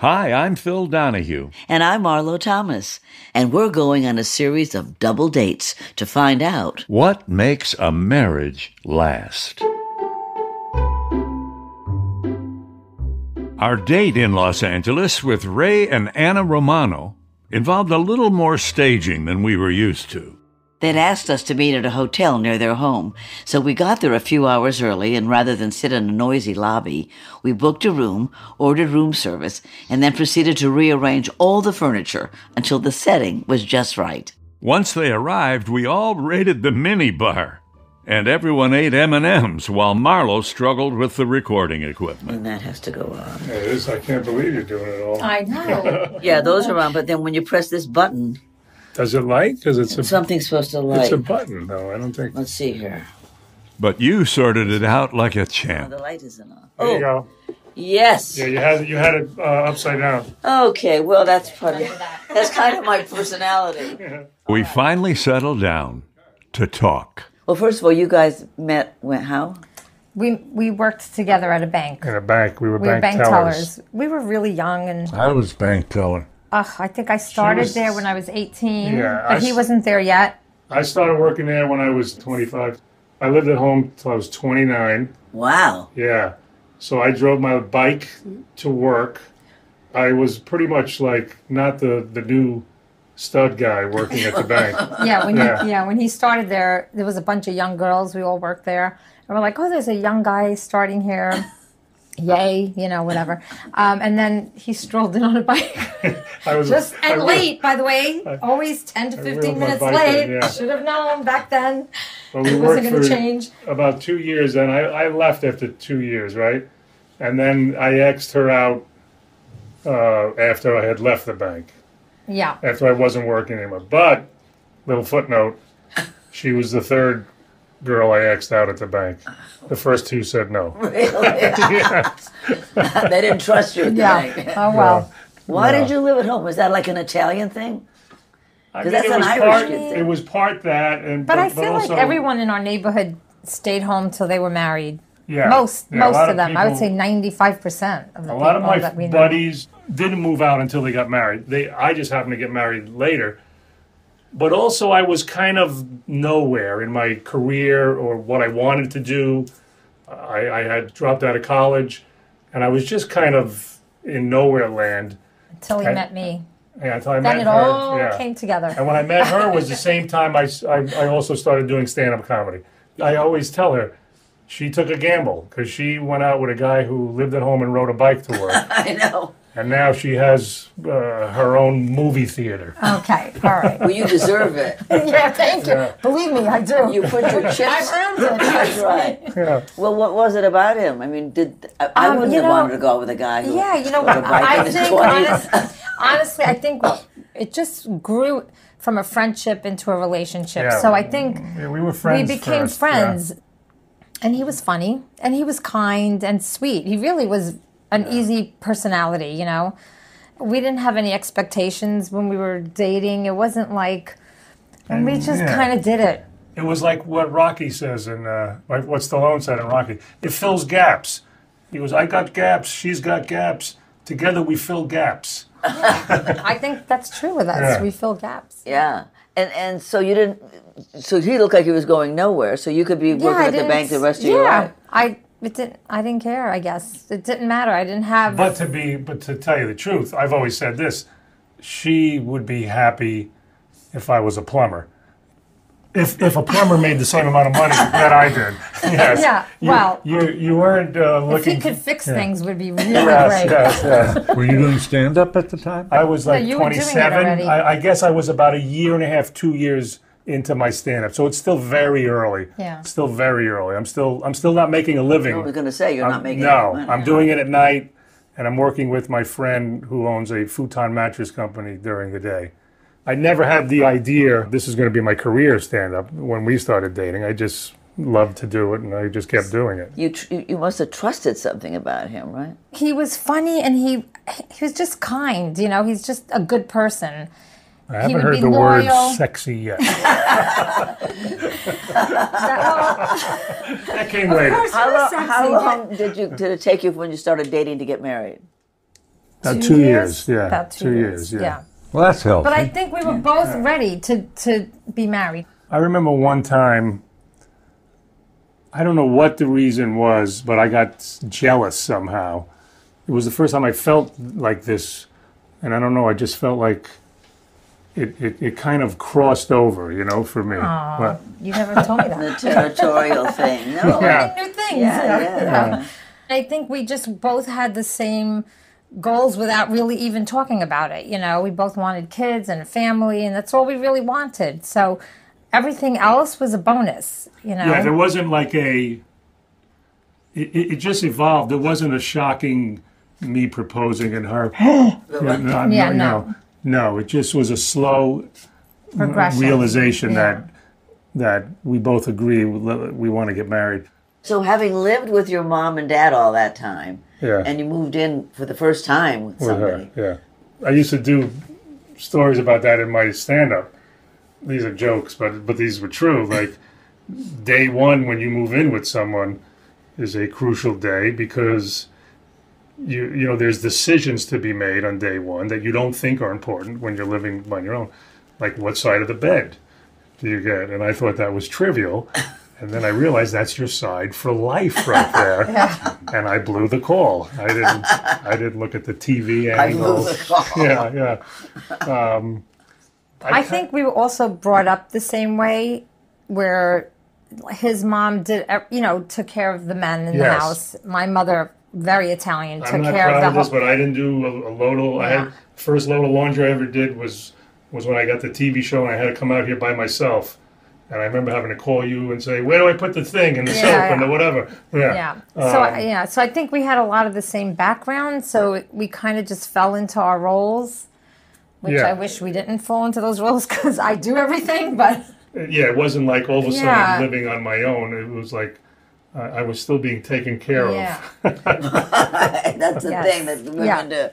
Hi, I'm Phil Donahue. And I'm Marlo Thomas. And we're going on a series of double dates to find out what makes a marriage last. Our date in Los Angeles with Ray and Anna Romano involved a little more staging than we were used to. They'd asked us to meet at a hotel near their home, so we got there a few hours early, and rather than sit in a noisy lobby, we booked a room, ordered room service, and then proceeded to rearrange all the furniture until the setting was just right. Once they arrived, we all raided the minibar, and everyone ate M&Ms while Marlo struggled with the recording equipment. And that has to go on. Yeah, it is. I can't believe you're doing it all. I know. Yeah, those are on, but then when you press this button... Does it light? Because it's something's supposed to light. It's a button, though. I don't think. Let's see here. But you sorted it out like a champ. Oh, the light isn't on. There you go. Yes. Yeah, you had it upside down. Okay. Well, that's funny. That's kind of my personality. Yeah. We finally settled down to talk. Well, first of all, you guys met how? We worked together at a bank. At a bank, we were bank tellers. We were really young, and I was bank teller. I think I started there when I was 18, yeah, but he wasn't there yet. I started working there when I was 25. I lived at home till I was 29. Wow. Yeah. So I drove my bike to work. I was pretty much like not the new stud guy working at the bank. When he started there, there was a bunch of young girls. We all worked there. And we're like, oh, there's a young guy starting here. Yay, you know, whatever. And then he strolled in on a bike. Always 10 to 15 minutes late. Yeah. Should have known back then. Well, it wasn't going to change. About 2 years, and I left after 2 years, right? And then I asked her out after I had left the bank. Yeah. After I wasn't working anymore. But, little footnote, she was the third girl I axed out at the bank. The first two said no. Really? Yes. They didn't trust you at the bank. Oh, well. No. Why did you live at home? Was that like an Italian thing? Because that's an Irish thing. It was part that. But I feel like everyone in our neighborhood stayed home till they were married. Yeah. Most of them. People, I would say 95% of the people that we know. A lot of my buddies didn't move out until they got married. I just happened to get married later. But also I was kind of nowhere in my career or what I wanted to do. I had dropped out of college, and I was just kind of in nowhere land. Until he met me. Yeah, until I met her. Then it all came together. And when I met her was the same time I also started doing stand-up comedy. I always tell her, she took a gamble, because she went out with a guy who lived at home and rode a bike to work. I know. And now she has her own movie theater. Okay, all right. Well, you deserve it. Yeah, thank you. Yeah. Believe me, I do. You put your chips. I've earned it. That's right. Yeah. Well, what was it about him? I mean, I wouldn't have wanted to go with a guy who. Yeah, you know, honestly, I think it just grew from a friendship into a relationship. Yeah. So I think we were friends. We became friends, and he was funny, and he was kind and sweet. He really was. An easy personality, you know. We didn't have any expectations when we were dating. It wasn't like, and we just kind of did it. It was like what Rocky says, and like what Stallone said in Rocky. It fills gaps. He goes, I got gaps, she's got gaps. Together we fill gaps. I think that's true with us. Yeah. We fill gaps. Yeah. And so you didn't. So he looked like he was going nowhere. So you could be working at the bank the rest of your life. I didn't care, I guess. It didn't matter. I didn't have... But to tell you the truth, I've always said this. She would be happy if I was a plumber. If a plumber made the same amount of money that I did. Yes. Yeah, well... You weren't looking... If he could fix things would be really great. Yes. Were you doing stand-up at the time? I was like 27. I guess I was about a year and a half, 2 years... into my stand-up, so it's still very early. Yeah, it's still very early. I'm still not making a living. I was going to say you're not making. No, I'm doing it at night, and I'm working with my friend who owns a futon mattress company during the day. I never had the idea this is going to be my career stand-up when we started dating. I just loved to do it, and I just kept doing it. You must have trusted something about him, right? He was funny, and he was just kind. You know, he's just a good person. I haven't heard the word sexy yet. That came later. How long did it take you when you started dating to get married? About 2 years, yeah. About 2 years, yeah. Well, that's healthy. But I think we were both ready to be married. I remember one time, I don't know what the reason was, but I got jealous somehow. It was the first time I felt like this, and I don't know, I just felt like it kind of crossed over, you know, for me. Aww, but you never told me that. The territorial thing. No, learning new things. Yeah. I think we just both had the same goals without really even talking about it. You know, we both wanted kids and a family, and that's all we really wanted. So everything else was a bonus, you know. Yeah, there wasn't like a, it just evolved. There wasn't a shocking me proposing and her. No, it just was a slow realization that we both agree we want to get married. So having lived with your mom and dad all that time, and you moved in for the first time with somebody. Her, I used to do stories about that in my stand-up. These are jokes, but these were true. Like, day one when you move in with someone is a crucial day because you know there's decisions to be made on day one that you don't think are important when you're living on your own. Like, what side of the bed do you get? And I thought that was trivial. And then I realized that's your side for life right there. And I blew the call. I didn't look at the TV angle. I blew the call. Yeah. I think we were also brought up the same way, where his mom did, you know, took care of the men in the house. My mother, very Italian, took care of the whole... I'm not proud of this, but I didn't do a load of... First load of laundry I ever did was when I got the TV show and I had to come out here by myself. And I remember having to call you and say, where do I put the thing and the soap and the whatever? So I think we had a lot of the same background, so we kind of just fell into our roles, which I wish we didn't fall into those roles because I do everything, but... Yeah, it wasn't like all of a sudden living on my own. It was like I was still being taken care of. That's the thing that women do.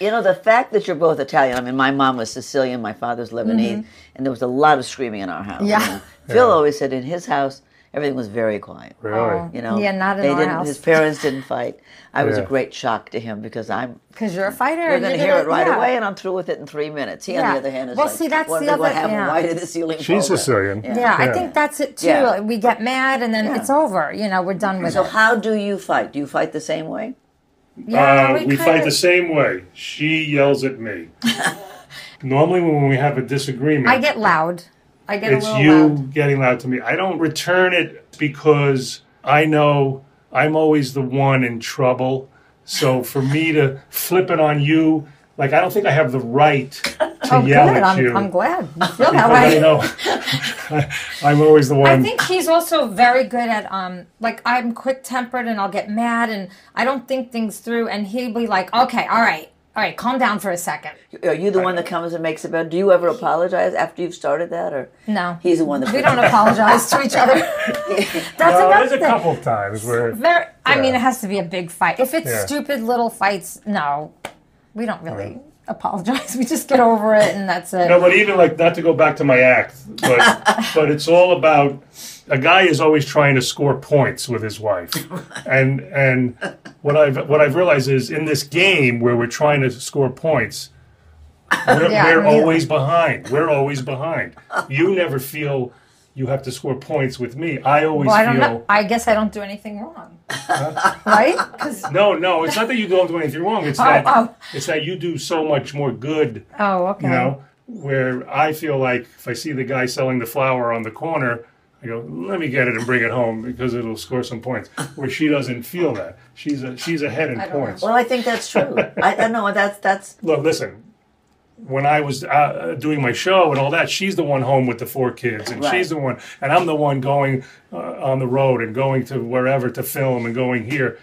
You know, the fact that you're both Italian, I mean, my mom was Sicilian, my father's Lebanese, and there was a lot of screaming in our house. Yeah. You know? Phil always said in his house, everything was very quiet. Really? You know, not in our house. His parents didn't fight. I was a great shock to him because I'm... Because you're a fighter. We're going to hear it right away, and I'm through with it in 3 minutes. He, on the other hand, is what happened? Why did the ceiling fall? She's Sicilian. I think that's it, too. Yeah. We get mad, and then it's over. You know, we're done with it. So how do you fight? Do you fight the same way? Yeah, we fight the same way. She yells at me. Normally when we have a disagreement... I get loud. Getting loud to me. I don't return it because I know I'm always the one in trouble. So for me to flip it on you, like I don't think I have the right to yell at you. I'm glad you feel that way. I know. I'm always the one. I think he's also very good at, like I'm quick-tempered and I'll get mad and I don't think things through. And he'll be like, okay, all right, calm down for a second. Are you the one that comes and makes it better? Do you ever apologize after you've started that? Or no. He's the one that... We don't apologize to each other. That's another thing. There's a couple times where... I mean, it has to be a big fight. If it's stupid little fights, no. We don't really apologize. We just get over it and that's it. No, but even like, not to go back to my act, but it's all about... A guy is always trying to score points with his wife, and what I've realized is in this game where we're trying to score points, we're always behind. We're always behind. You never feel you have to score points with me. I always feel. I guess I don't do anything wrong, right? No, it's not that you don't do anything wrong. It's it's that you do so much more good. Oh, okay. You know, where I feel like if I see the guy selling the flower on the corner, I go, let me get it and bring it home because it'll score some points. Where she doesn't feel that. She's ahead in points. Well, I think that's true. I know that's... Look, listen, when I was doing my show and all that, she's the one home with the 4 kids. And she's the one, and I'm the one going on the road and going to wherever to film and going here.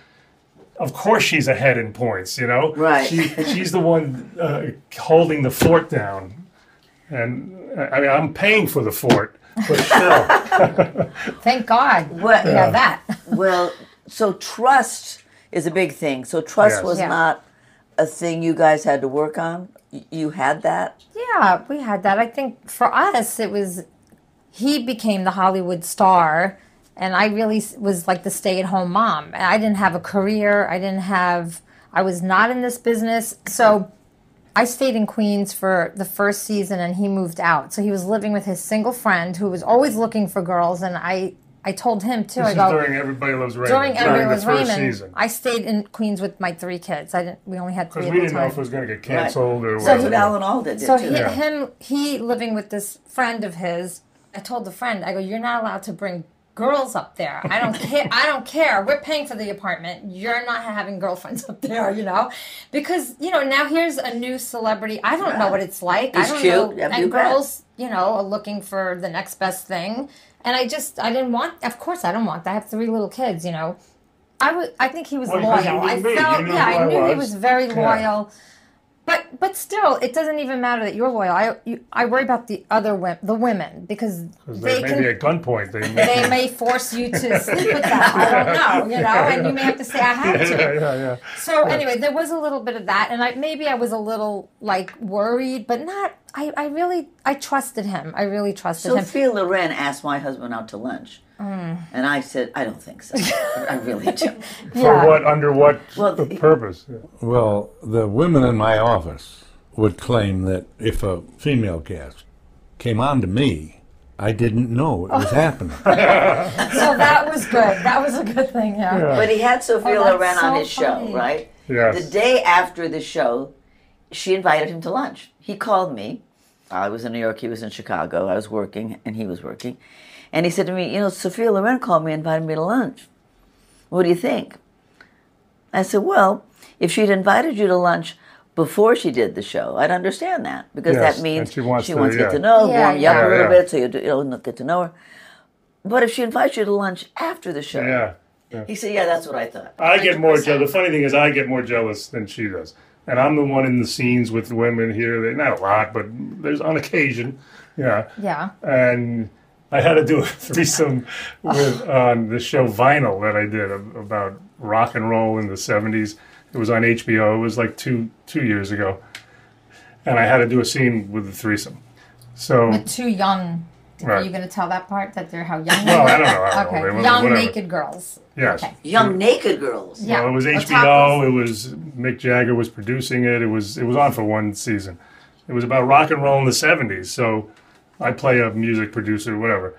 Of course she's ahead in points, you know? Right. She's the one holding the fort down. And I mean, I'm paying for the fort. But still. Thank God. Well, Well, so trust is a big thing. So trust was not a thing you guys had to work on. You had that? Yeah, we had that. I think for us, it was he became the Hollywood star, and I really was like the stay-at-home mom. I didn't have a career. I didn't have... I was not in this business. So I stayed in Queens for the first season and he moved out. So he was living with his single friend who was always looking for girls, and I told him too. This is during Everybody Loves Raymond. During Everybody Loves Raymond, I stayed in Queens with my three kids. We only had three. Because we didn't know if it was going to get canceled or whatever. So Alan Alda did. So he living with this friend of his. I told the friend, I go, you're not allowed to bring girls up there. I don't care. I don't care. We're paying for the apartment. You're not having girlfriends up there, you know, because you know now here's a new celebrity. I don't know what it's like. He's cute. And girls, you know, are looking for the next best thing. And I didn't want. Of course, I don't want that. I have three little kids, you know. I think he was loyal. I knew he was very loyal. But still, it doesn't even matter that you're loyal. I worry about the other women because they may be at gunpoint. They may force you to sleep with them. I don't know, you know, and you may have to say I had to. So anyway, there was a little bit of that, and maybe I was a little like worried, but not. I really trusted him. I really trusted him. Sophia Loren asked my husband out to lunch. And I said, I don't think so. I really do. For what? Under what purpose? Well, the women in my office would claim that if a female guest came on to me, I didn't know what was happening. So that was good. That was a good thing, yeah. But he had Sophia Loren on his show, right? Yes. The day after the show, she invited him to lunch. He called me. I was in New York. He was in Chicago. I was working, and he was working. And he said to me, you know, Sophia Loren called me and invited me to lunch. What do you think? I said, well, if she'd invited you to lunch before she did the show, I'd understand that. Because that means she wants to get to know, warm you up a little bit, so you'll get to know her. But if she invites you to lunch after the show, he said, that's what I thought. I get more jealous. The funny thing is I get more jealous than she does. And I'm the one in the scenes with the women here. Not a lot, but there's on occasion. Yeah. And I had to do a threesome with on the show Vinyl that I did about rock and roll in the 70s. It was on HBO. It was like two years ago. And I had to do a scene with the threesome. So the two young... Right. Are you going to tell that part, that they're how young they were? I don't know. Okay. Naked girls. Yes. Okay. Young naked girls. Yeah. Well, it was HBO. It was Mick Jagger was producing it. It was on for one season. It was about rock and roll in the 70s. So... I play a music producer, whatever.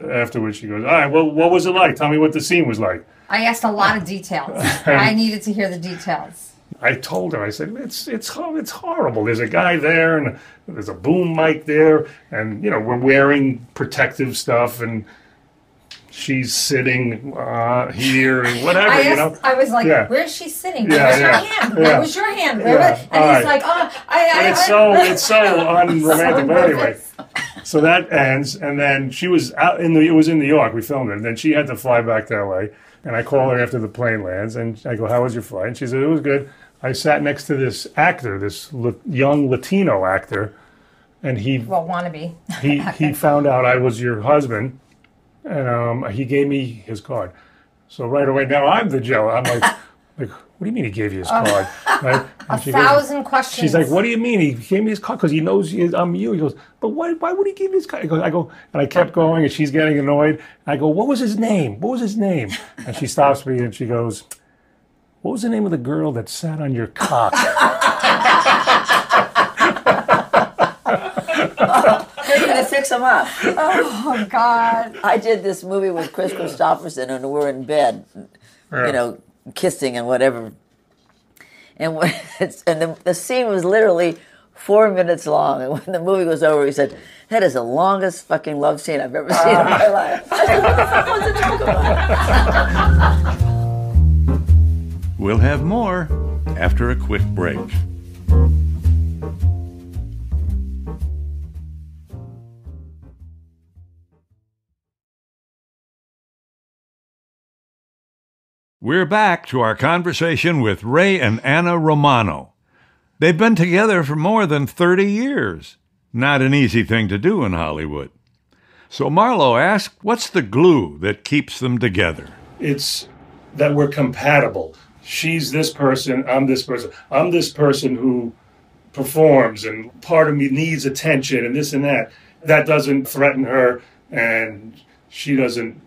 Afterwards, she goes, all right, well, what was it like? Tell me what the scene was like. I asked a lot of details. I needed to hear the details. I told her, I said, it's horrible. There's a guy there, and there's a boom mic there, and, you know, we're wearing protective stuff, and she's sitting here and whatever, you know. I was like, where's she sitting? Where was your hand? Where was your hand? And he's like, It's so unromantic. But anyway, so that ends. And then she was out it was in New York. We filmed it. And then she had to fly back to L.A. And I call her after the plane lands. And I go, how was your flight? And she said, it was good. I sat next to this actor, this young Latino actor. And he... Well, wannabe. He found out I was your husband. And he gave me his card. So right away, now I'm the Joe. I'm like, what do you mean he gave you his card? Right? A thousand questions. She's like, what do you mean? He gave me his card because he knows I'm you. He goes, but why would he give you his card? I go, and I kept going, and she's getting annoyed. I go, what was his name? What was his name? And she stops me, and she goes, what was the name of the girl that sat on your cock? To fix him up. Oh, God. I did this movie with Chris Christopherson, and we're in bed, you know, kissing and whatever. And the scene was literally 4 minutes long. And when the movie was over, he said, that is the longest fucking love scene I've ever seen in my life. I said, what the fuck was it talking about? We'll have more after a quick break. We're back to our conversation with Ray and Anna Romano. They've been together for more than 30 years. Not an easy thing to do in Hollywood. So Marlo asked, what's the glue that keeps them together? It's that we're compatible. She's this person, I'm this person. I'm this person who performs, and part of me needs attention and this and that. That doesn't threaten her, and she doesn't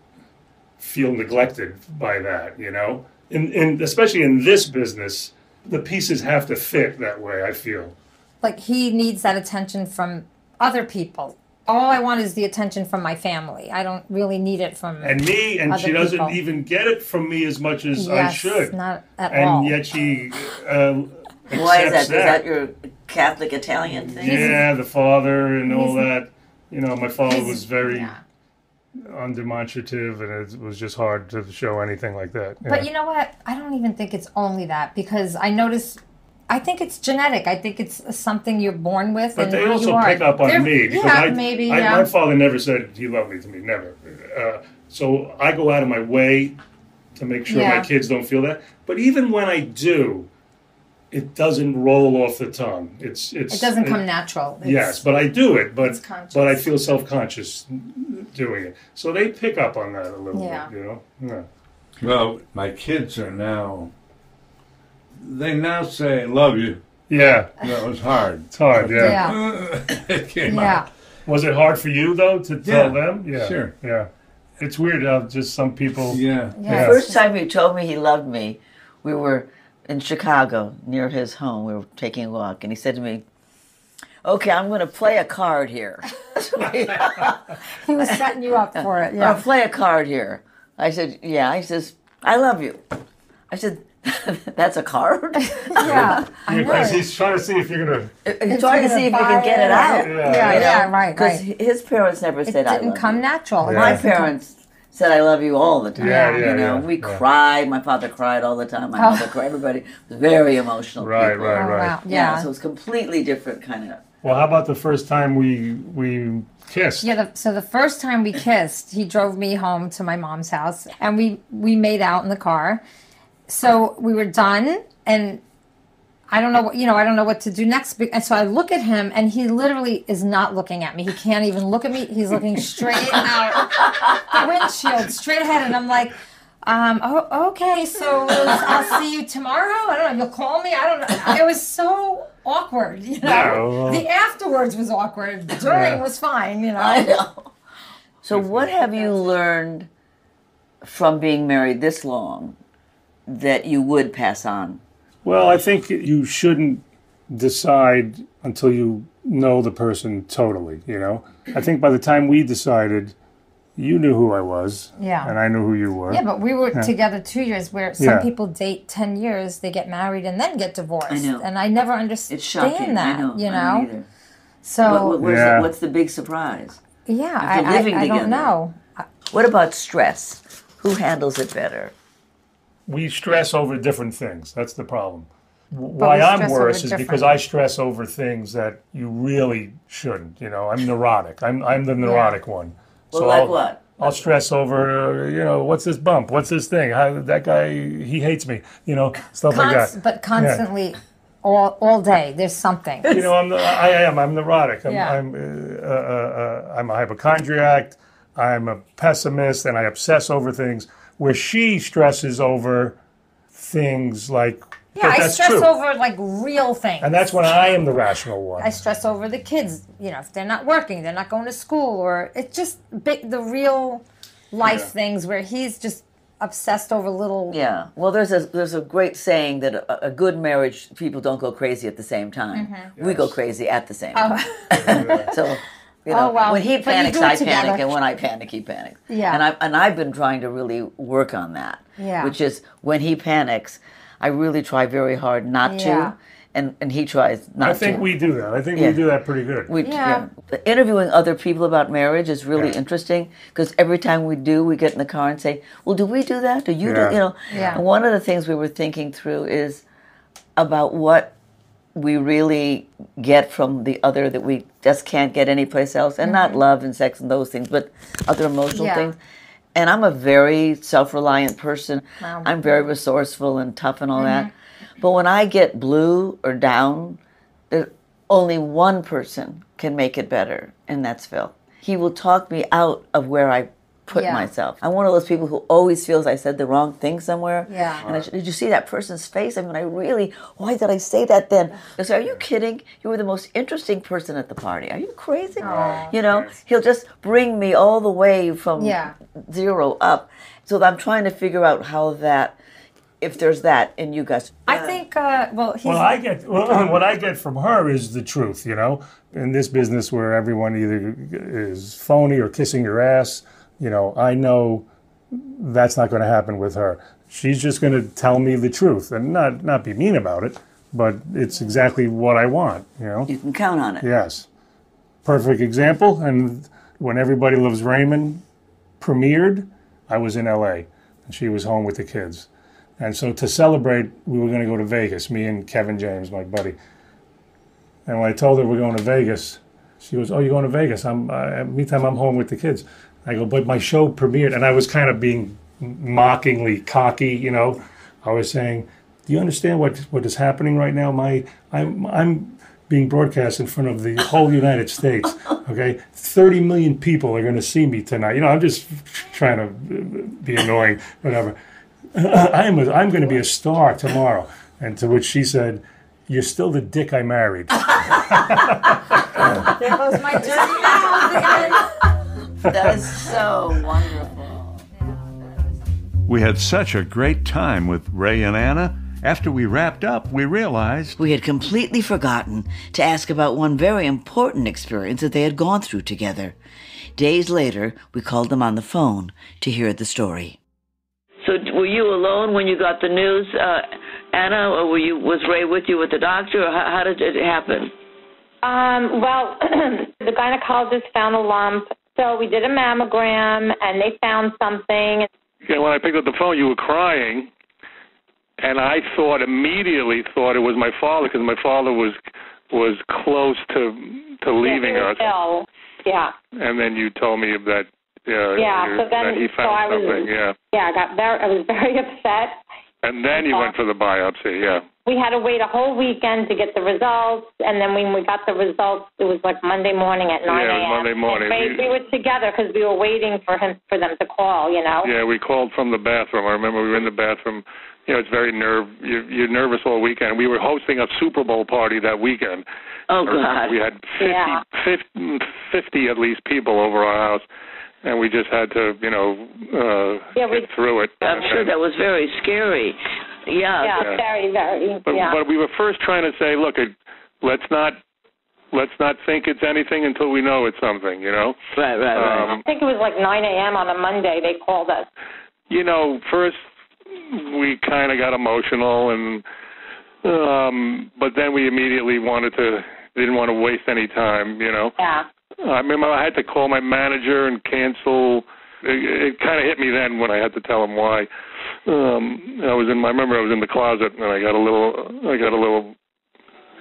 feel neglected by that, you know? And especially in this business, the pieces have to fit that way, I feel. Like, he needs that attention from other people. All I want is the attention from my family. I don't really need it from and me, and she doesn't people. Even get it from me as much as I should. Not at all. And yet she accepts. Why is that? Is that your Catholic Italian thing? Yeah, the father and all that. You know, my father was very undemonstrative, and it was just hard to show anything like that. But you know what? I don't even think it's only that, because I noticed. I think it's genetic. I think it's something you're born with. But and they also pick up on me. Because my father never said he loved me to me, never. So I go out of my way to make sure my kids don't feel that. But even when I do, it doesn't roll off the tongue. It doesn't come natural. Yes, but I do it. But I feel self-conscious doing it. So they pick up on that a little bit, you know? Yeah. Well, my kids are now... They now say, I love you. Yeah. That was hard. It's hard, yeah. It came out. Was it hard for you, though, to tell them? Yeah. Sure. Yeah. It's weird how just some people... Yeah. The first time he told me he loved me, we were in Chicago, near his home. We were taking a walk, and he said to me, okay, I'm going to play a card here. He was setting you up for it, yeah. I'll play a card here. I said, yeah. He says, I love you. I said... That's a card? Yeah. Because he's trying to see if you're going to... He's trying to see if you can get it out. Yeah, right. Because his parents never said I love you. It didn't come natural. Yeah. My parents said I love you all the time. Yeah, yeah, you know, we cried. My father cried all the time. My mother cried. Everybody was very emotional. Right, people. Right. Wow. Yeah, so it's completely different kind of... Well, how about the first time we kissed? Yeah, so the first time we kissed, he drove me home to my mom's house, and we made out in the car. So we were done, and I don't know what to do next. And so I look at him, and he literally is not looking at me. He can't even look at me. He's looking straight out the windshield, straight ahead. And I'm like, okay, so I'll see you tomorrow. I don't know. You'll call me. I don't know. It was so awkward, you know. No. The afterwards was awkward. During was fine, you know. I know. So what have you learned from being married this long that you would pass on? Well, I think you shouldn't decide until you know the person totally, you know? I think by the time we decided, you knew who I was, and I knew who you were. Yeah, but we were together 2 years, where some people date 10 years, they get married, and then get divorced. I know. And I never understand that, you know? So what's the big surprise? Yeah, I don't know. What about stress? Who handles it better? We stress over different things. That's the problem. Why I'm worse is because I stress over things that you really shouldn't. You know, I'm neurotic. I'm the neurotic one. Well, so what? I'll stress over, you know, what's this bump? What's this thing? That guy, he hates me. You know, stuff like that. But constantly, all day, there's something. You know, I'm neurotic. I'm a hypochondriac. I'm a pessimist, and I obsess over things. Where she stresses over things like... Yeah, I stress over, like, real things. And that's when I am the rational one. I stress over the kids, you know, if they're not working, they're not going to school, or it's just the real life things where he's just obsessed over little... Yeah, well, there's a great saying that a good marriage, people don't go crazy at the same time. Mm-hmm. We go crazy at the same time. So... You know, when he panics, I panic, and when I panic, he panics. Yeah. And I've been trying to really work on that, which is when he panics, I really try very hard not to, and he tries not to. We do that. I think we do that pretty good. Interviewing other people about marriage is really interesting, because every time we do, we get in the car and say, well, do we do that? Do you do, you know? Yeah. And one of the things we were thinking through is about what we really get from the other that we just can't get anyplace else, and not love and sex and those things, but other emotional things. And I'm a very self-reliant person. Wow. I'm very resourceful and tough and all that. But when I get blue or down, only one person can make it better, and that's Phil. He will talk me out of where I put myself. I'm one of those people who always feels I said the wrong thing somewhere. Yeah. And did you see that person's face? I mean, why did I say that then? I say, are you kidding? You were the most interesting person at the party. Are you crazy? Oh, you know, he'll just bring me all the way from zero up. So I'm trying to figure out how that if there's that in you guys. I think, well, he's... Well, I get, well, what I get from her is the truth, you know? In this business where everyone either is phony or kissing your ass, you know, I know that's not going to happen with her. She's just going to tell me the truth and not be mean about it, but it's exactly what I want, you know? You can count on it. Yes. Perfect example. And when Everybody Loves Raymond premiered, I was in L.A., and she was home with the kids. And so to celebrate, we were going to go to Vegas, me and Kevin James, my buddy. And when I told her we're going to Vegas, she goes, "Oh, you're going to Vegas? Meantime, I'm home with the kids." I go, "But my show premiered," and I was kind of being mockingly cocky, you know. I was saying, "Do you understand what is happening right now? I'm being broadcast in front of the whole United States. Okay, 30 million people are going to see me tonight. You know, I'm just trying to be annoying, whatever. I'm going to be a star tomorrow." And to which she said, "You're still the dick I married." There goes my dirty mouth again. That is so wonderful. We had such a great time with Ray and Anna. After we wrapped up, we realized we had completely forgotten to ask about one very important experience that they had gone through together. Days later, we called them on the phone to hear the story. So were you alone when you got the news, Anna, or was Ray with you with the doctor, or how did it happen? Well, the gynecologist found a lump, so we did a mammogram, and they found something. Yeah, when I picked up the phone, you were crying, and I immediately thought it was my father, because my father was close to leaving us. Ill. Yeah. And then you told me that. Yeah, I was very upset. And then you went for the biopsy, yeah. We had to wait a whole weekend to get the results, and then when we got the results, it was like Monday morning at 9 a.m. Yeah, it was Monday morning. We were together because we were waiting for them to call, you know? Yeah, we called from the bathroom. I remember we were in the bathroom. You know, it's you're nervous all weekend. We were hosting a Super Bowl party that weekend. Oh, God. We had 50 at least people over our house. And we just had to, you know, get through it. I'm sure that was very scary. Yeah. Yeah, very, very. But we were first trying to say, look, let's not think it's anything until we know it's something, you know? Right. I think it was like 9 a.m. on a Monday they called us. You know, first we kind of got emotional, and but then we immediately didn't want to waste any time, you know? Yeah. I remember I had to call my manager and cancel. It kind of hit me then when I had to tell him why. I remember I was in the closet and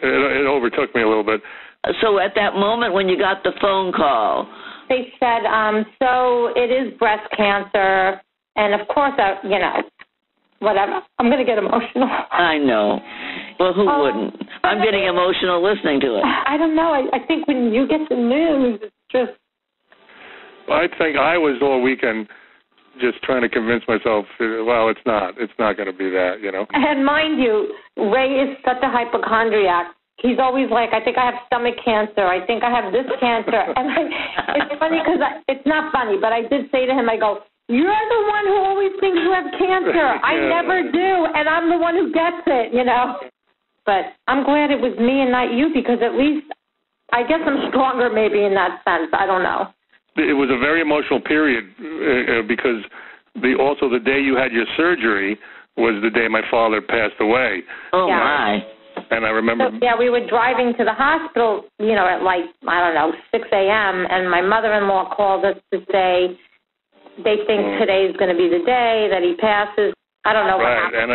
it overtook me a little bit. So at that moment when you got the phone call, they said, so it is breast cancer. And of course, you know, whatever. I'm going to get emotional. I know. Well, who wouldn't? I'm getting emotional listening to it. I don't know. I think when you get the news, it's just... I think I was all weekend just trying to convince myself, well, it's not. It's not going to be that, you know? And mind you, Ray is such a hypochondriac. He's always like, I think I have stomach cancer. I think I have this cancer. And it's funny because it's not funny, but I did say to him, I go... You're the one who always thinks you have cancer. Yeah. I never do, and I'm the one who gets it, you know. But I'm glad it was me and not you because at least I guess I'm stronger maybe in that sense. I don't know. It was a very emotional period because the day you had your surgery was the day my father passed away. Oh, my. And I remember... So, we were driving to the hospital, you know, at like, I don't know, 6 a.m., and my mother-in-law called us to say... They think today's going to be the day that he passes. I don't know what happened.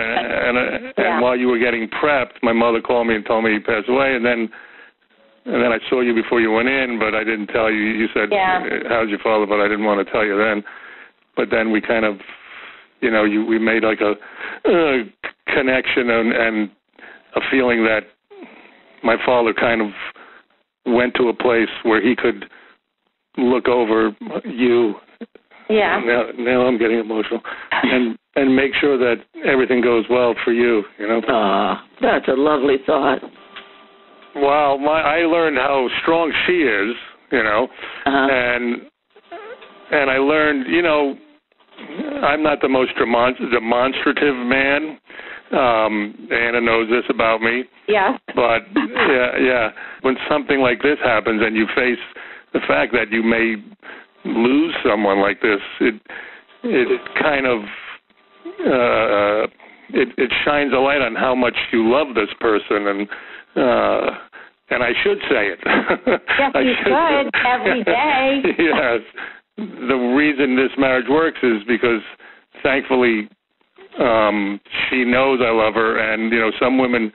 And while you were getting prepped, my mother called me and told me he passed away, and then I saw you before you went in, but I didn't tell you. You said, how's your father? But I didn't want to tell you then. But then we kind of, you know, we made like a connection and a feeling that my father kind of went to a place where he could look over you. Yeah. Now I'm getting emotional. And make sure that everything goes well for you, you know? That's a lovely thought. Well, I learned how strong she is, you know, and I learned, you know, I'm not the most demonstrative man. Anna knows this about me. Yeah. But, yeah. When something like this happens and you face the fact that you may lose someone like this, it kind of it shines a light on how much you love this person, and I should say it. Yes, you should every day. Yes. The reason this marriage works is because, thankfully, she knows I love her, and some women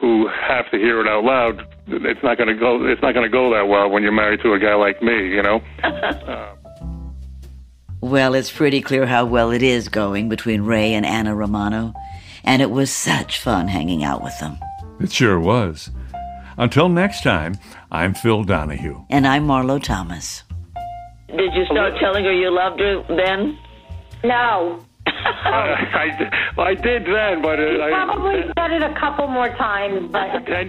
who have to hear it out loud, it's not going to go. It's not going to go that well when you're married to a guy like me, Well, it's pretty clear how well it is going between Ray and Anna Romano, and it was such fun hanging out with them. It sure was. Until next time, I'm Phil Donahue. And I'm Marlo Thomas. Did you start telling her you loved her then? No. I did then, but... I probably said it a couple more times, but... 10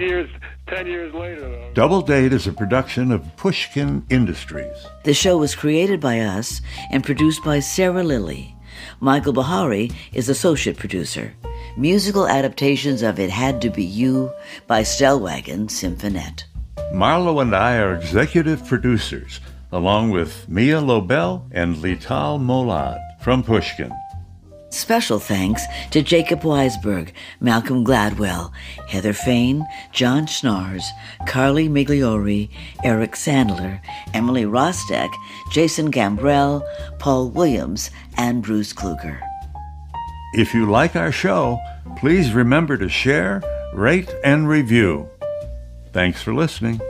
years later, though. Double Date is a production of Pushkin Industries. The show was created by us and produced by Sarah Lilly. Michael Bahari is associate producer. Musical adaptations of It Had to Be You by Stellwagen Symphonette. Marlo and I are executive producers, along with Mia Lobel and Letal Molad from Pushkin. Special thanks to Jacob Weisberg, Malcolm Gladwell, Heather Fain, John Schnars, Carly Migliori, Eric Sandler, Emily Rostek, Jason Gambrell, Paul Williams, and Bruce Kluger. If you like our show, please remember to share, rate, and review. Thanks for listening.